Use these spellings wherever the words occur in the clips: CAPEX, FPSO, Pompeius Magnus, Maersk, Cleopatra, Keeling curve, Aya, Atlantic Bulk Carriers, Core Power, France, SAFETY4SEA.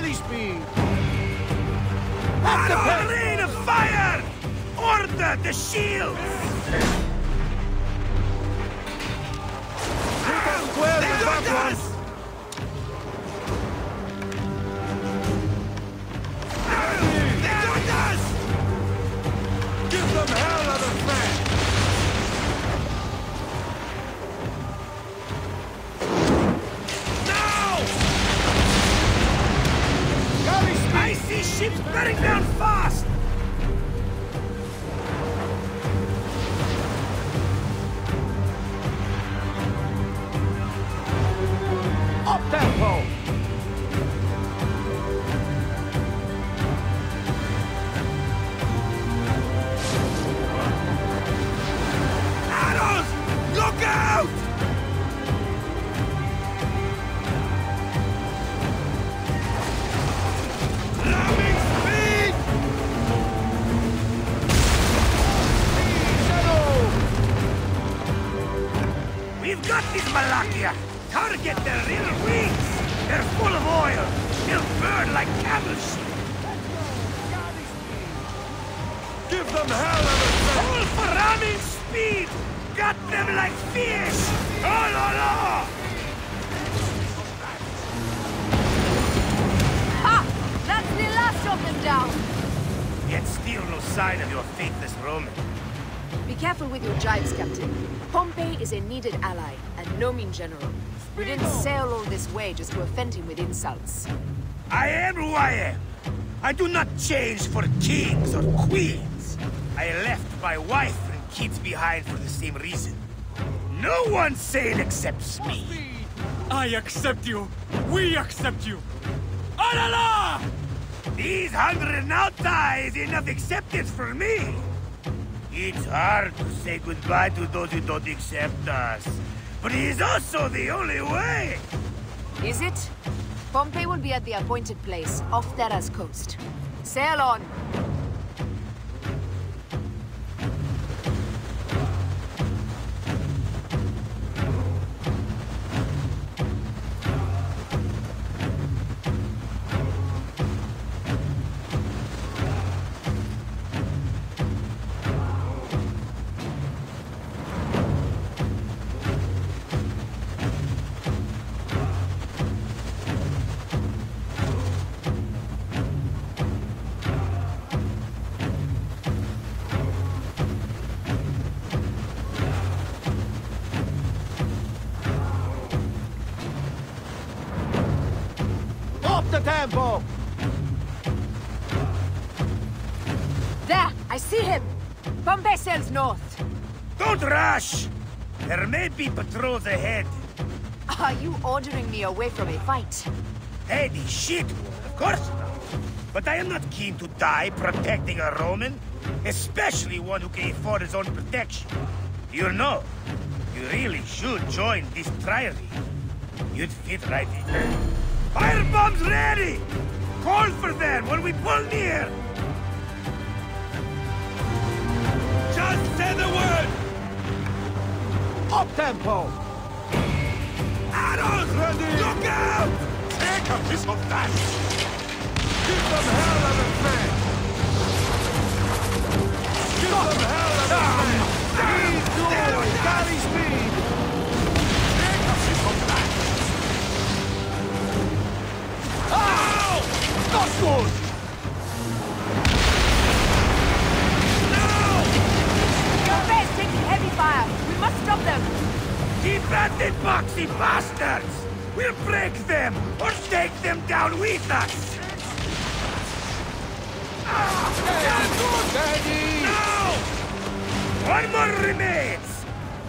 Speed. That's the line of fire! Order the shields! 2012 is back once! They got us! Give them hell out of France! Now! I see ships burning down fast! Up tempo! Arrows! Look out! We've got this Malakia! Target their little wings! They're full of oil! They'll burn like camel shit! Give them hell of a time! All for ramming speed! Got them like fish! Oh la la! Ha! That's the last of them down! Yet still no sign of your faithless Roman. Be careful with your jibes, Captain. Pompey is a needed ally, and no mean general. We didn't sail all this way just to offend him with insults. I am who I am. I do not change for kings or queens. I left my wife and kids behind for the same reason. No one sail accepts me. I accept you. We accept you. Alala! These 100 nauta is enough acceptance for me. It's hard to say goodbye to those who don't accept us, but it is also the only way! Is it? Pompey will be at the appointed place, off Terra's coast. Sail on! Tempo. There! I see him! Pompey sails north! Don't rush! There may be patrols ahead. Are you ordering me away from a fight? Heady shit! Of course not! But I am not keen to die protecting a Roman, especially one who can afford his own protection. You know, you really should join this triary. You'd fit right in. Firebombs ready! Call for them when we pull near! Just say the word! Up-tempo! Arrows ready! Look out! Take a piece of that! Give them hell out of man! Give them hell out of man! Please do it! Carry speed! Take a piece of that! Ow! Not good! No! Pompey is taking heavy fire! We must stop them! Keep at the boxy bastards! We'll break them or take them down with us! Hey, no! One more remains!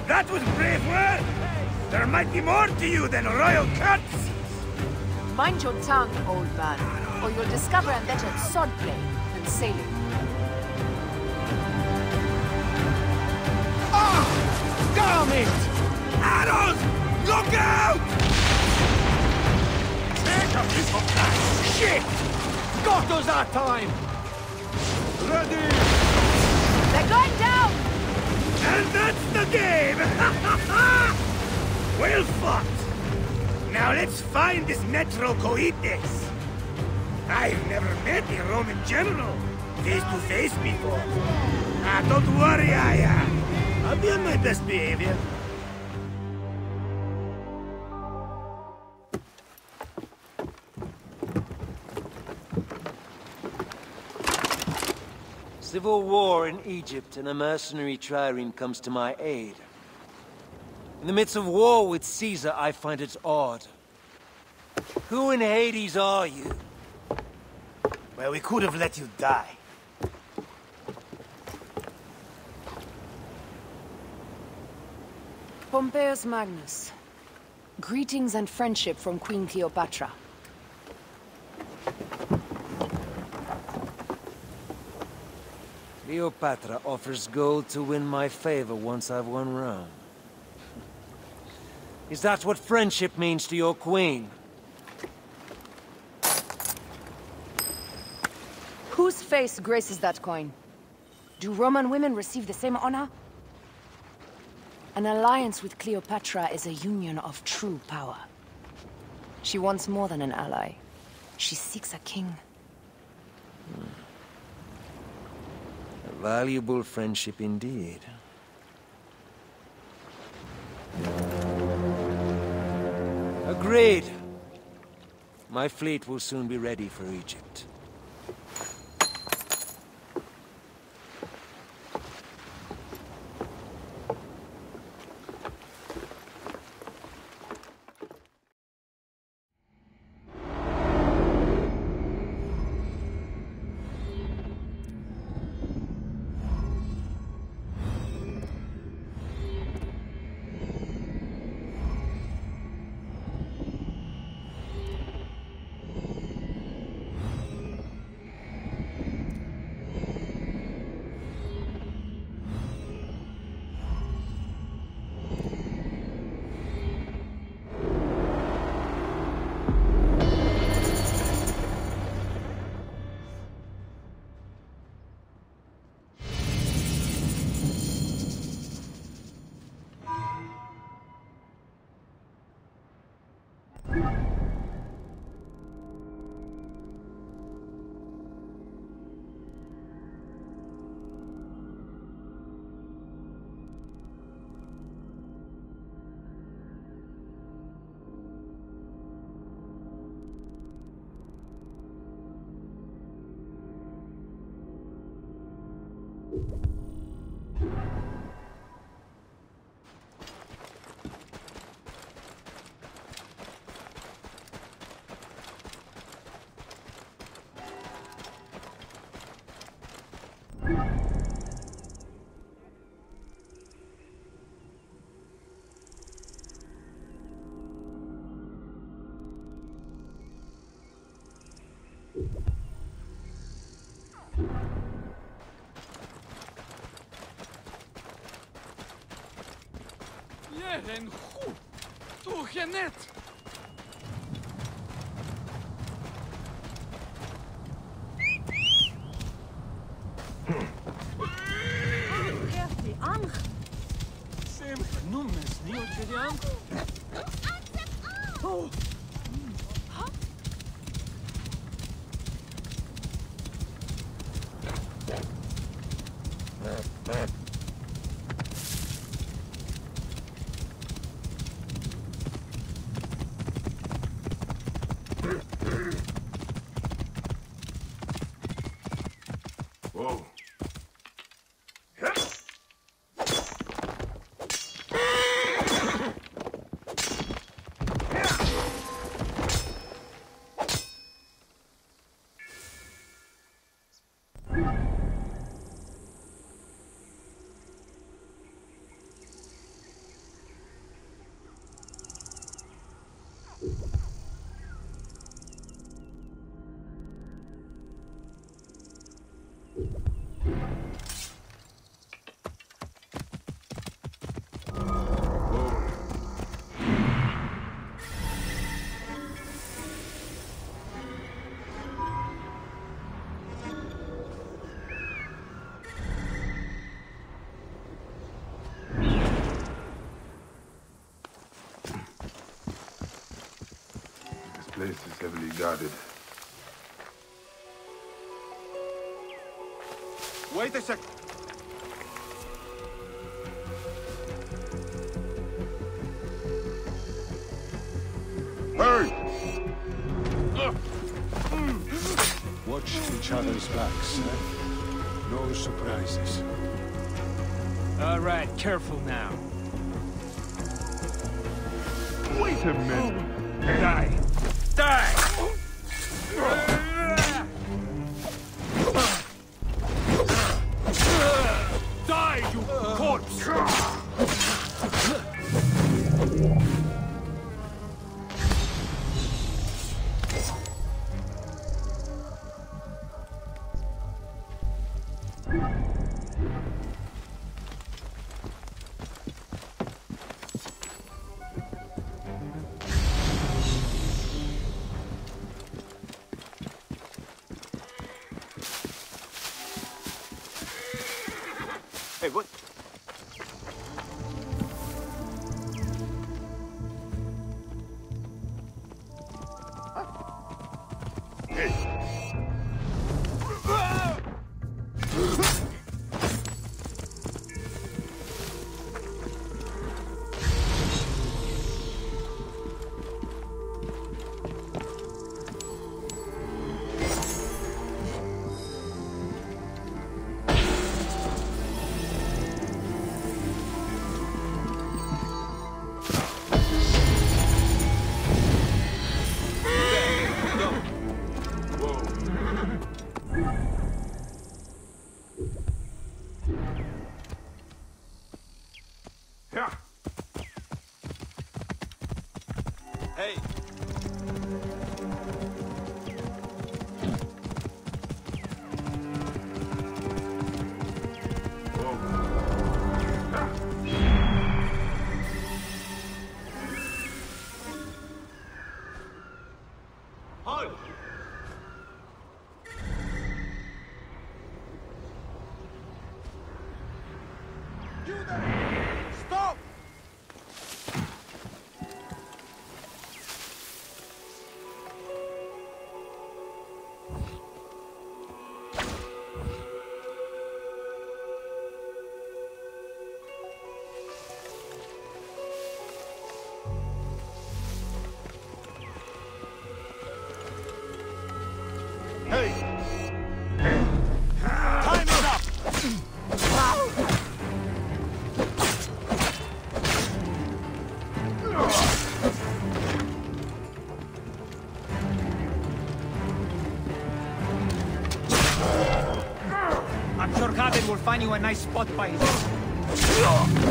That was brave work! There might be more to you than royal cuts! Mind your tongue, old man, or you'll discover a better sod play than sailing. Ah! Oh, damn it! Arrows! Look out! Take a piece of that! Shit! got us that time! Ready! They're going down! And that's the game! Well fought! Now let's find this Metro Coites. I've never met a Roman general face-to-face before. Ah, don't worry, Aya. I'll be on my best behavior. Civil war in Egypt, and a mercenary trireme comes to my aid. In the midst of war with Caesar, I find it odd. Who in Hades are you? Well, we could have let you die. Pompeius Magnus. Greetings and friendship from Queen Cleopatra. Cleopatra offers gold to win my favor once I've won Rome. Is that what friendship means to your queen? Whose face graces that coin? Do Roman women receive the same honor? An alliance with Cleopatra is a union of true power. She wants more than an ally. She seeks a king. Valuable friendship indeed. Agreed. My fleet will soon be ready for Egypt. And who? To Genet! heavily guarded. Wait a sec. Hey! Watch each other's backs, eh? No surprises. All right, careful now. Wait a minute. Oh. Die. Die! Die, you corpse! Hey, what? Hey! We'll find you a nice spot by him.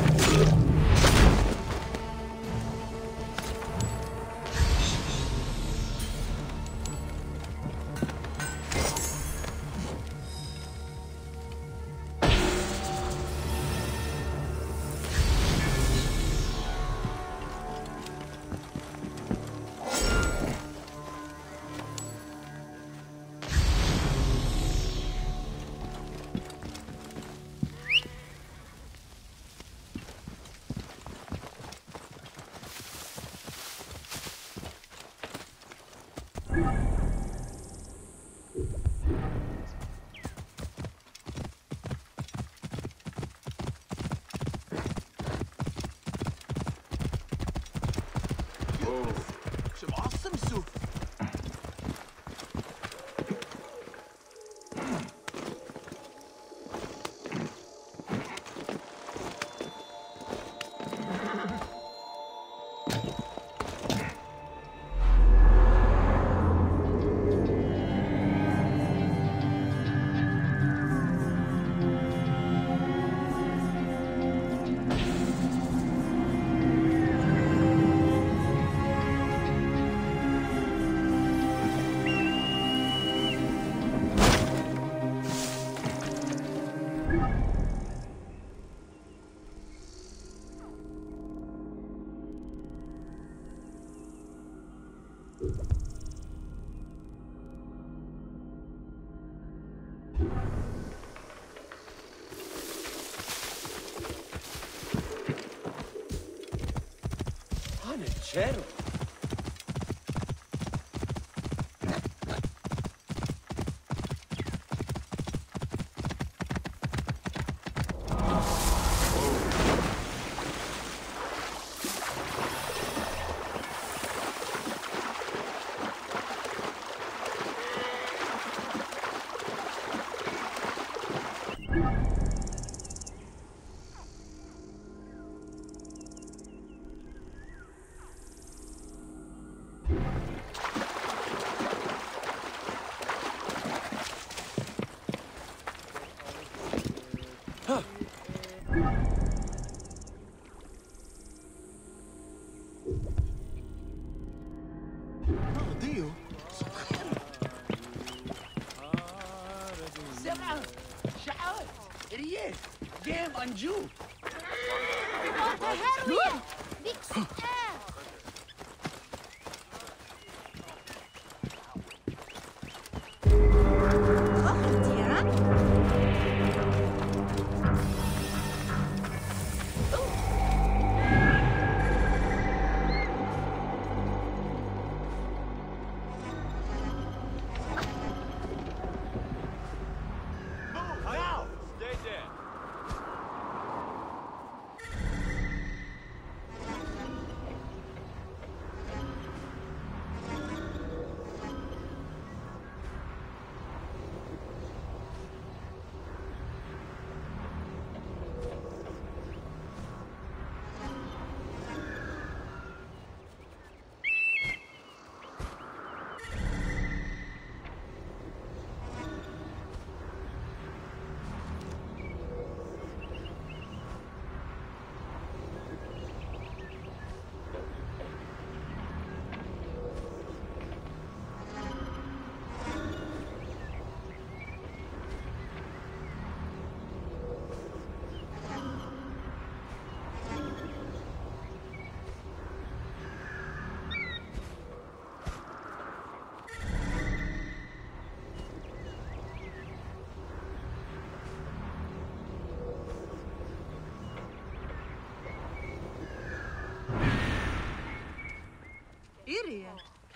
Some awesome soup. Panachero.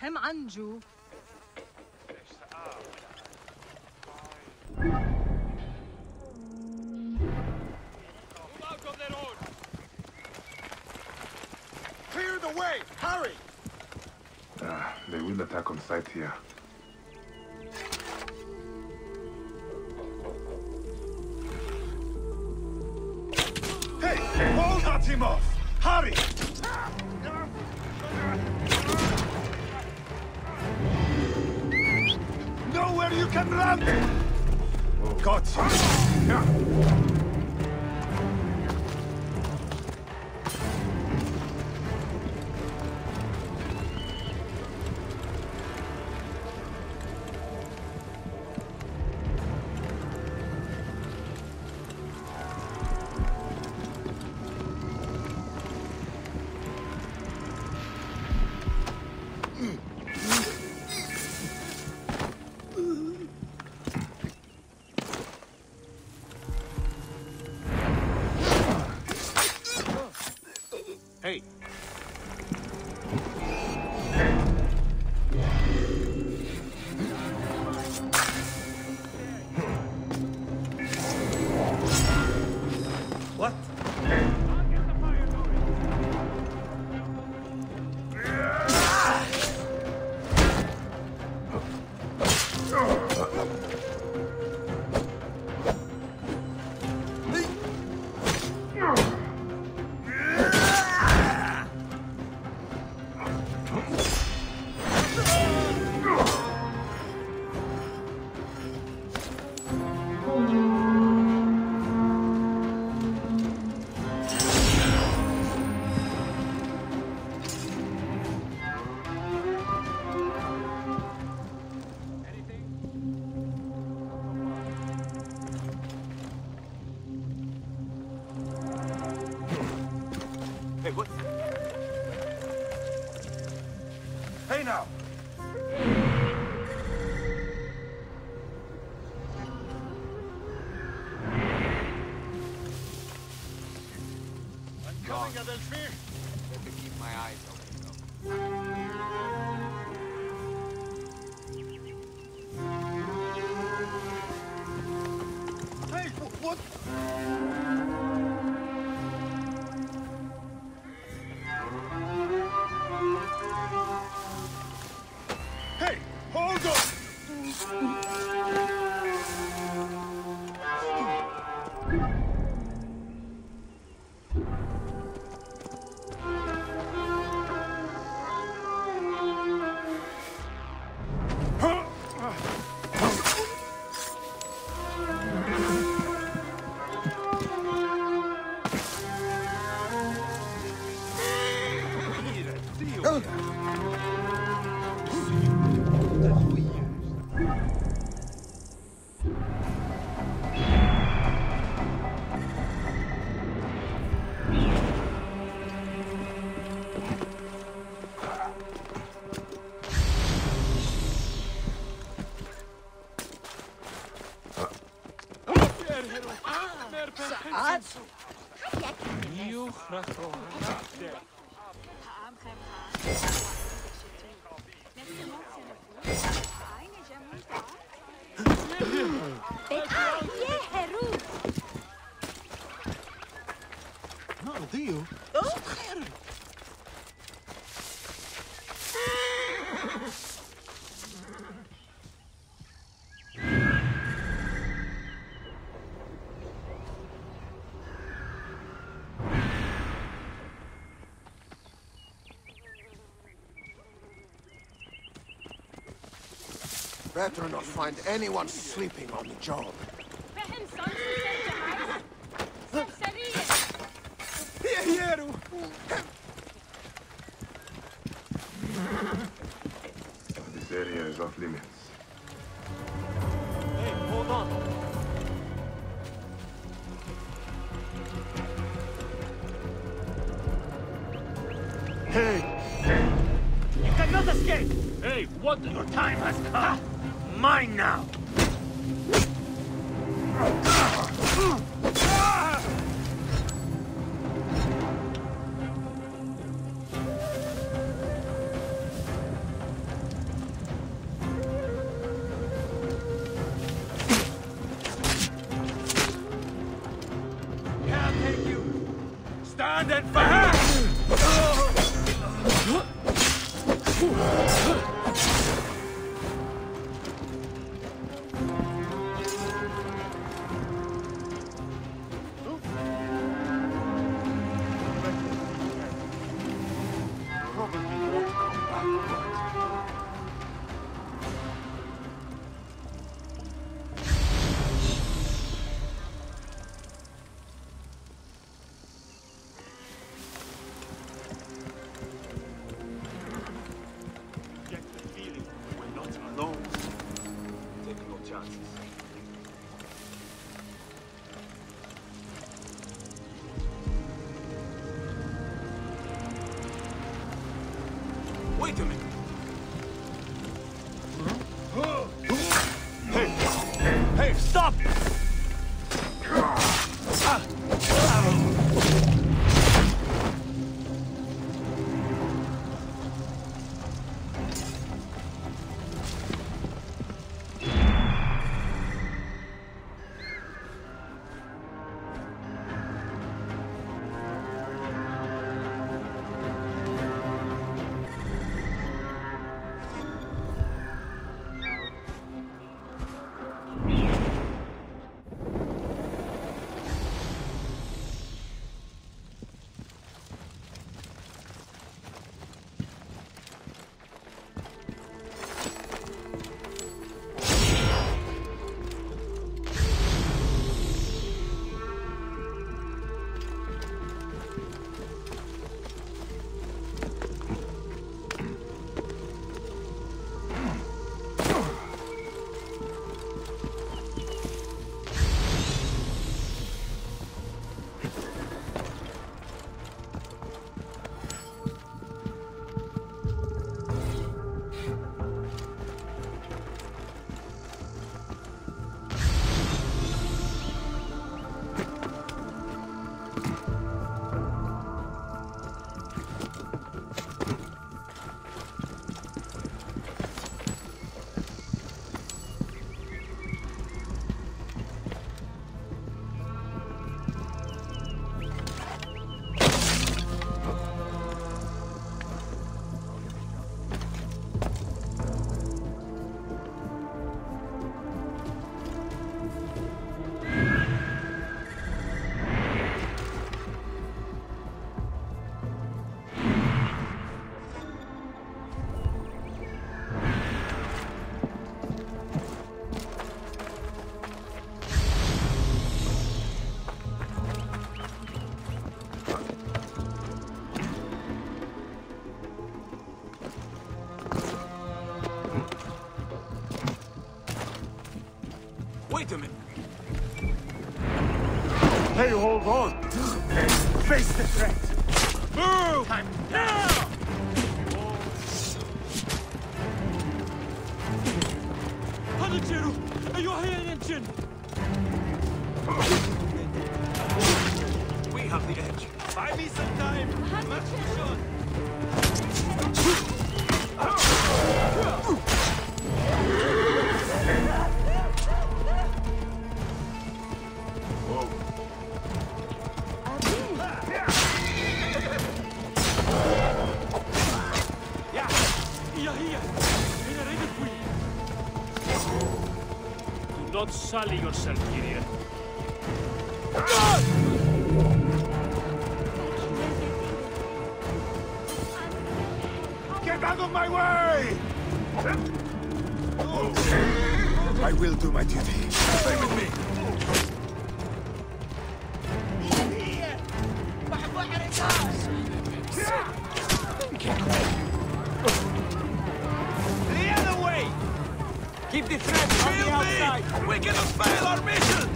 هم عنجو Clear the way, hurry. They will attack on sight here. Hey, hold Atimov! Hurry! Nowhere you can run! Oh. Got you! Yeah. Better not find anyone sleeping on the job. This area is off limits. Hey, hold on. Hey! You cannot escape! Hey, what? Your time has come! Mine now! Wait a minute. Hey, stop! Hey, hold on! Face the threat! Move! Time now! Hanachiru! Are you here, Enchin? We have the edge. Buy me some time. Do not sully yourself, Gideon. Get out of my way! I will do my duty. Stay with me. The other way. Keep the threat on the outside. We cannot fail our mission.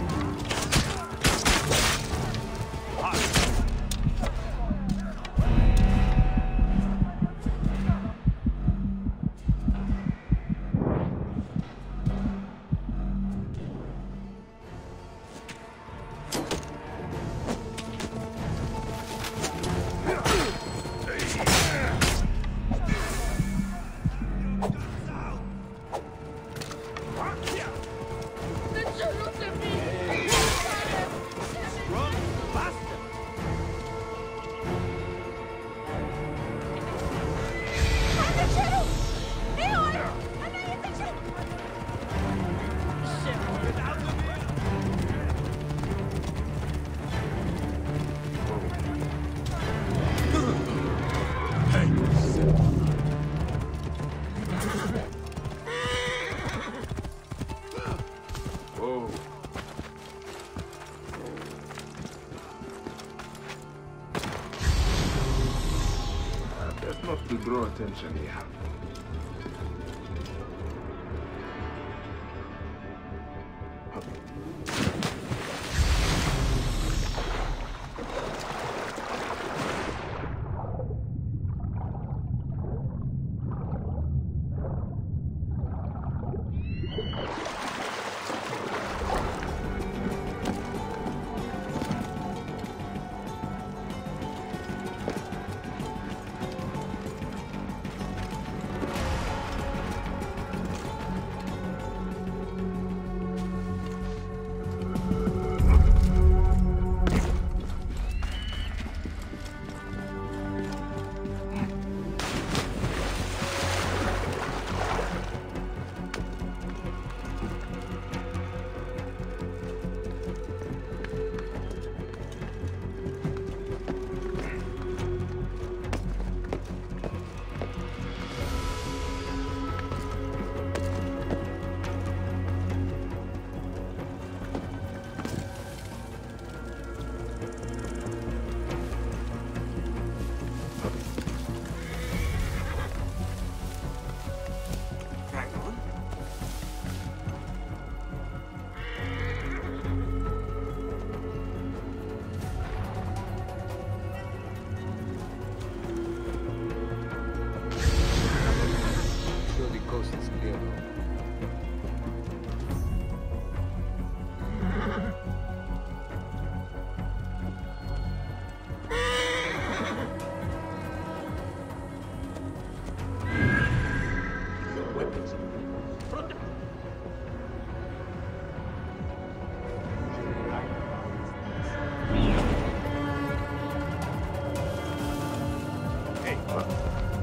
To draw attention here.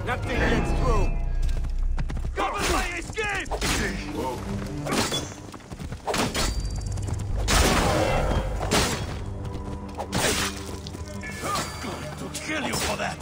Nothing gets through! Cover my escape! I'm going to kill you for that!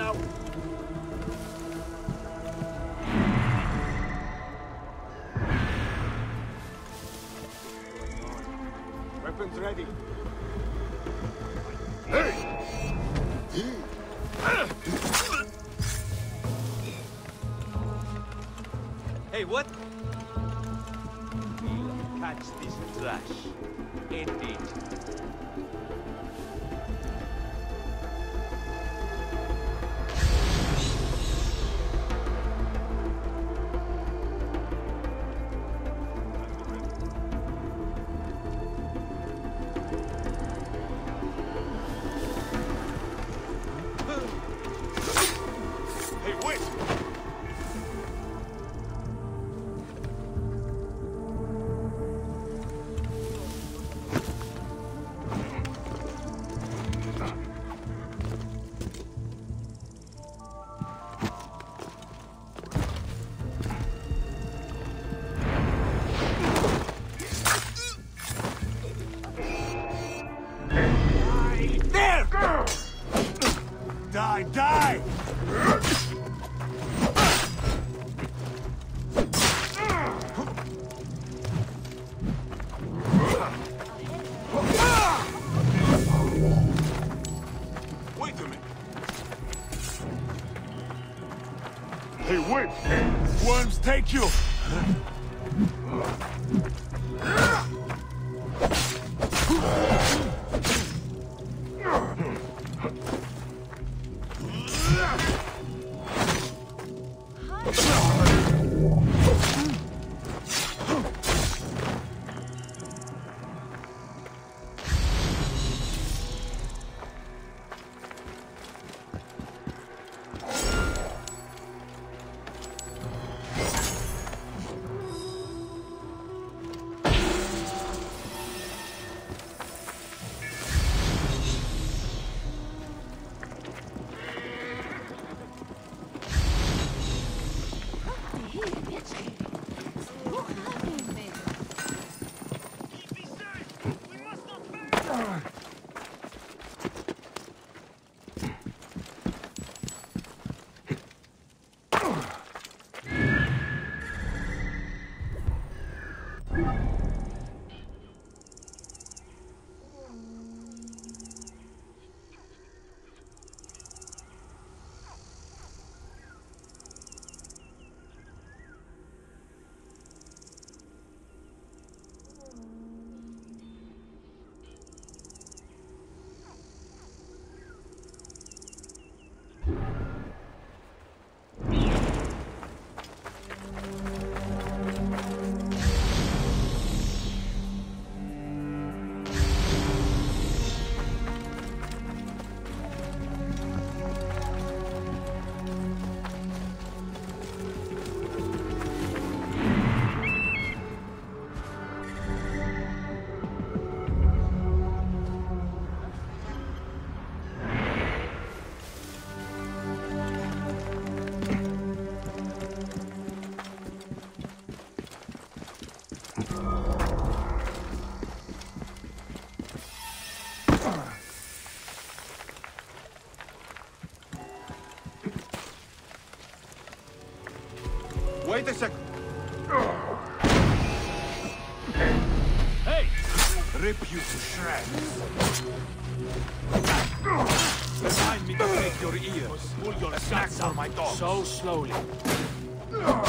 now. Weapons ready. Hey, what? We'll catch this trash. End it. Hey, wait! Worms take you! Wait a second. Hey! Rip you to shreds. Remind me to take your ears. Pull your snacks on my dog. So slowly. Hello,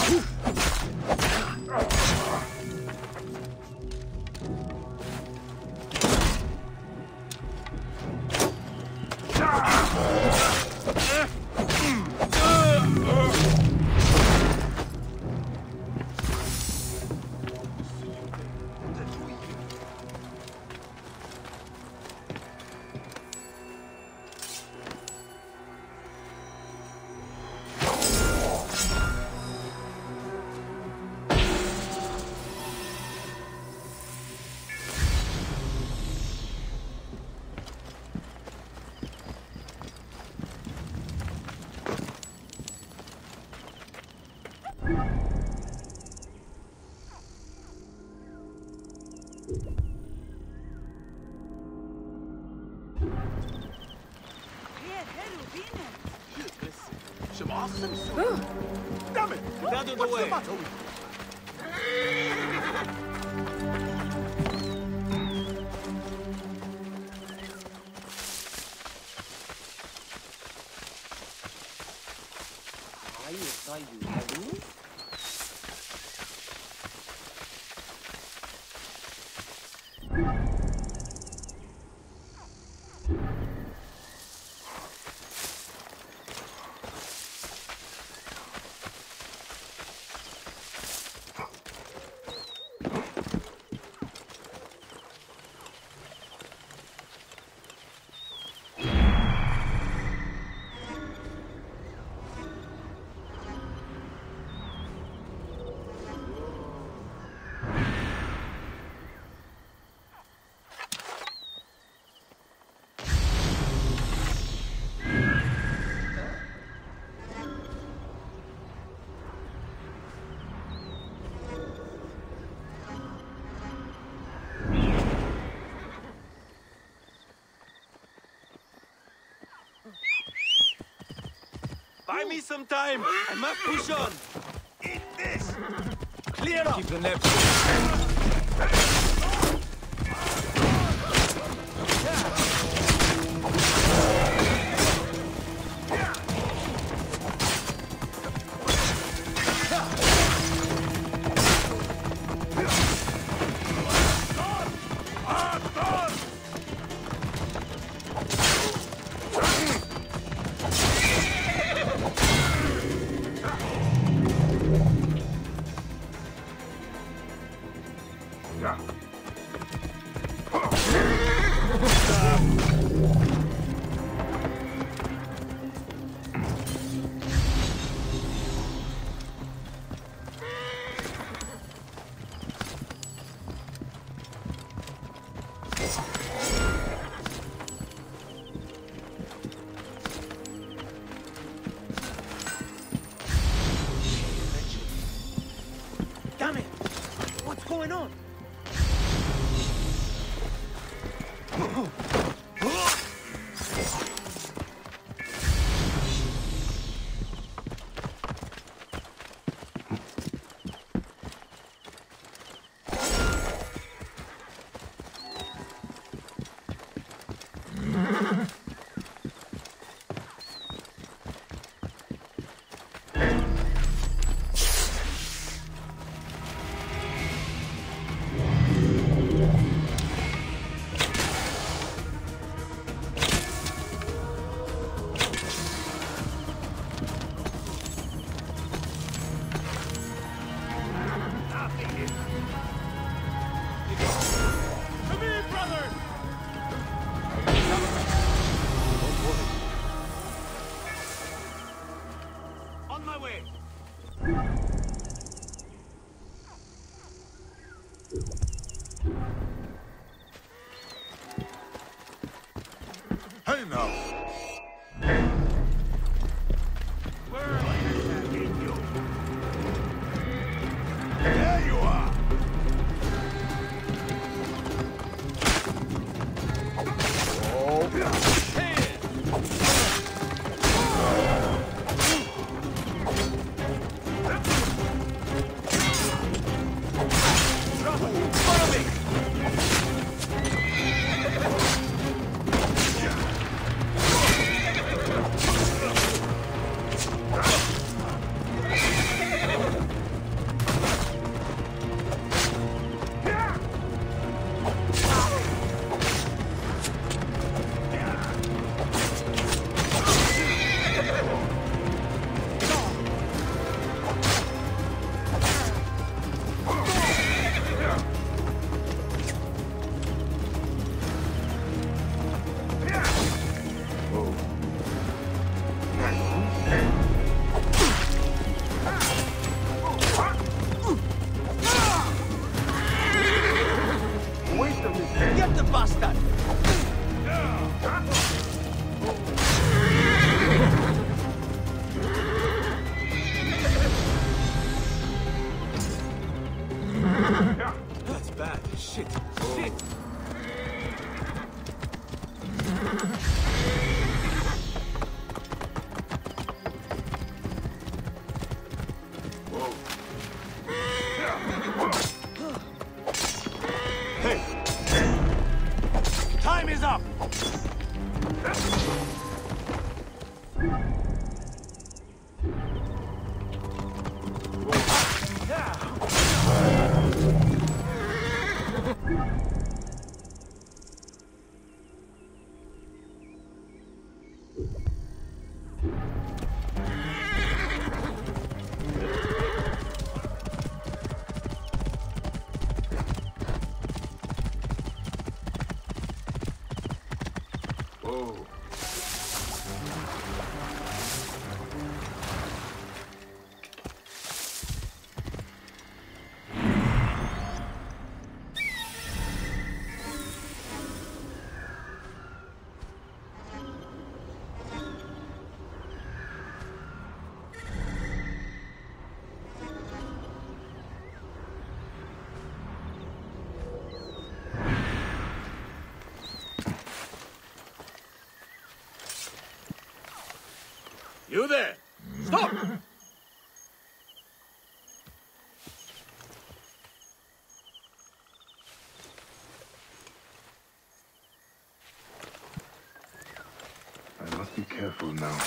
Venus. awesome soup. Damn it! Get out of the way. What's the matter with you? Buy me some time! I must push on! Eat this! Clear up! Keep the left. is up! You there! Stop! I must be careful now.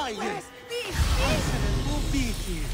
I will be here.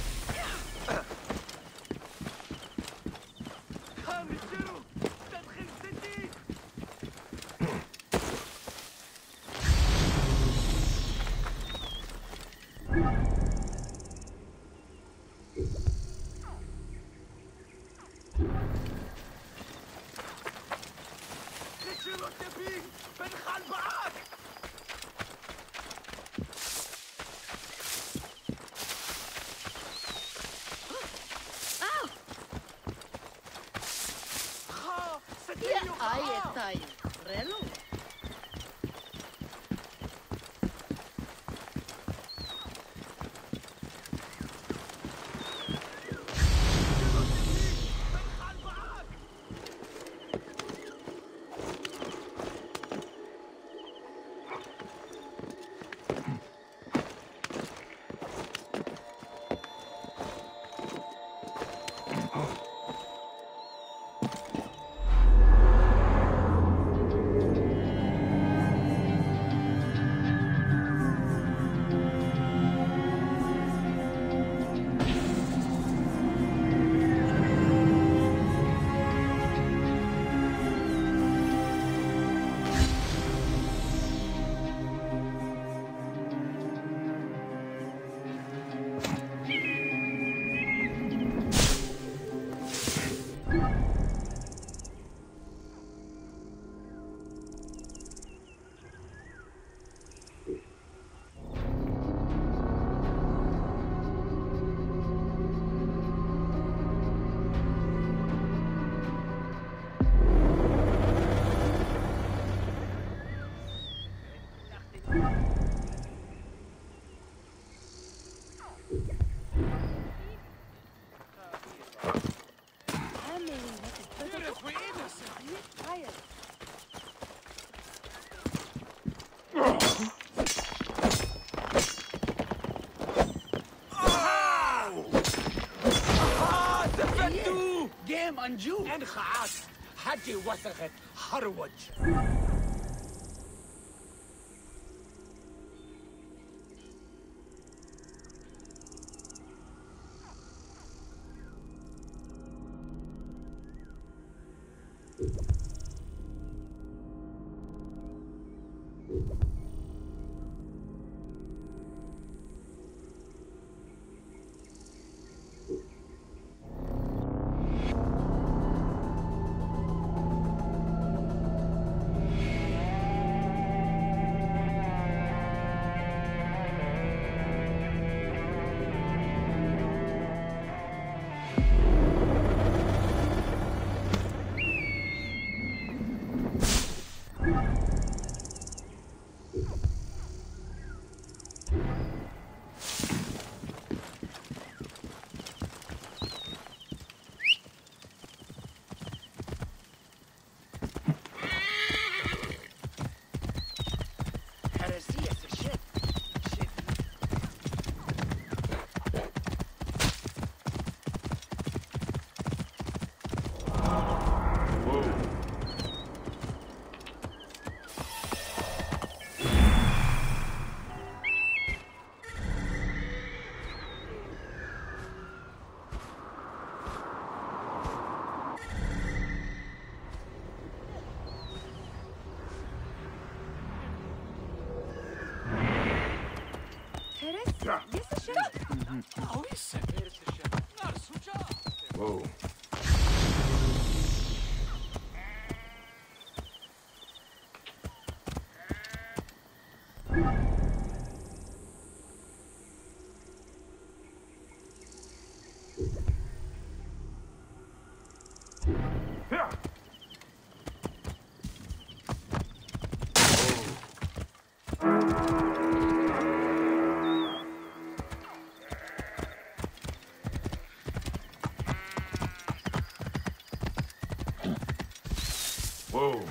الناس حتى وثقت حروج. Whoa.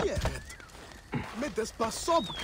нет! Мы деспособны!